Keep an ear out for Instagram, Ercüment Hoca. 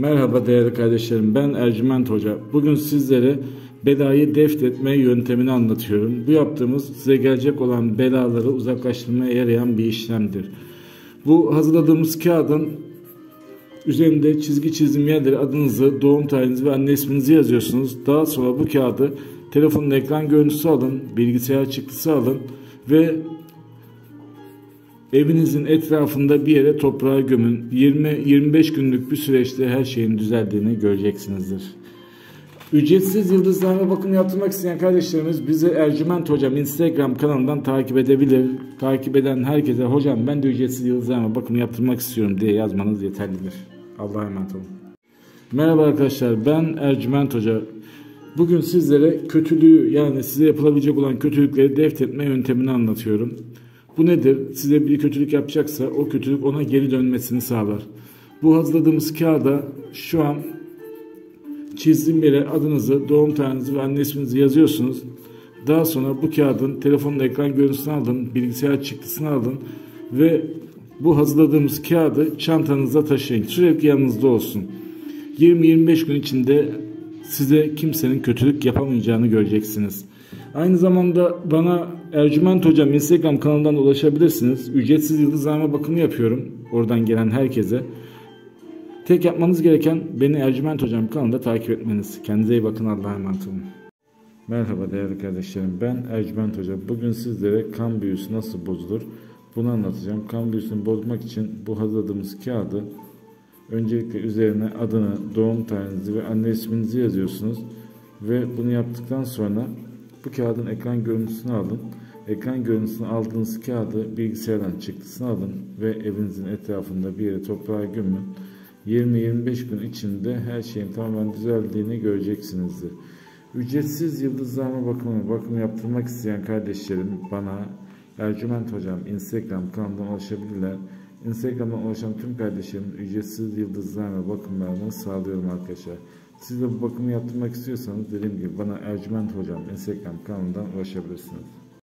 Merhaba değerli kardeşlerim, ben Ercüment Hoca. Bugün sizlere belayı defletme yöntemini anlatıyorum. Bu yaptığımız size gelecek olan belaları uzaklaştırmaya yarayan bir işlemdir. Bu hazırladığımız kağıdın üzerinde çizgi çizim yerleri adınızı, doğum tarihinizi ve anne isminizi yazıyorsunuz. Daha sonra bu kağıdı telefonun ekran görüntüsü alın, bilgisayar çıktısı alın ve evinizin etrafında bir yere toprağa gömün. 20-25 günlük bir süreçte her şeyin düzeldiğini göreceksinizdir. Ücretsiz yıldızlarına bakım yaptırmak isteyen kardeşlerimiz bizi Ercüment Hocam Instagram kanalından takip edebilir. Takip eden herkese "Hocam ben de ücretsiz yıldızlarına bakım yaptırmak istiyorum" diye yazmanız yeterlidir. Allah'a emanet olun. Merhaba arkadaşlar, ben Ercüment Hoca. Bugün sizlere kötülüğü, yani size yapılabilecek olan kötülükleri defletme yöntemini anlatıyorum. Bu nedir? Size bir kötülük yapacaksa o kötülük ona geri dönmesini sağlar. Bu hazırladığımız kağıda şu an çizdiğim yere adınızı, doğum tarihinizi ve anne isminizi yazıyorsunuz. Daha sonra bu kağıdın telefonun ekran görüntüsünü alın, bilgisayar çıktısını alın ve bu hazırladığımız kağıdı çantanızda taşıyın. Sürekli yanınızda olsun. 20-25 gün içinde size kimsenin kötülük yapamayacağını göreceksiniz. Aynı zamanda bana Ercüment Hocam Instagram kanalından ulaşabilirsiniz. Ücretsiz yıldızlarına bakımı yapıyorum. Oradan gelen herkese. Tek yapmanız gereken beni Ercüment Hocam kanalında takip etmeniz. Kendinize iyi bakın. Allah'a emanet olun. Merhaba değerli kardeşlerim. Ben Ercüment Hoca. Bugün sizlere kan büyüsü nasıl bozulur bunu anlatacağım. Kan büyüsünü bozmak için bu hazırladığımız kağıdı öncelikle üzerine adını, doğum tarihinizi ve anne isminizi yazıyorsunuz. Ve bunu yaptıktan sonra bu kağıdın ekran görüntüsünü alın. Ekran görüntüsünü aldığınız kağıdı bilgisayardan çıktısını alın ve evinizin etrafında bir yere toprağa gömün. 20-25 gün içinde her şeyin tamamen düzeldiğini göreceksinizdir. Ücretsiz yıldızlarına bakımı yaptırmak isteyen kardeşlerim bana Ercüment Hocam Instagram kanalından ulaşabilirler. Instagram'dan ulaşan tüm kardeşlerimin ücretsiz yıldızlarına bakımlarını sağlıyorum arkadaşlar. Siz de bu bakımı yaptırmak istiyorsanız dediğim gibi bana Ercüment Hocam Instagram kanalından ulaşabilirsiniz.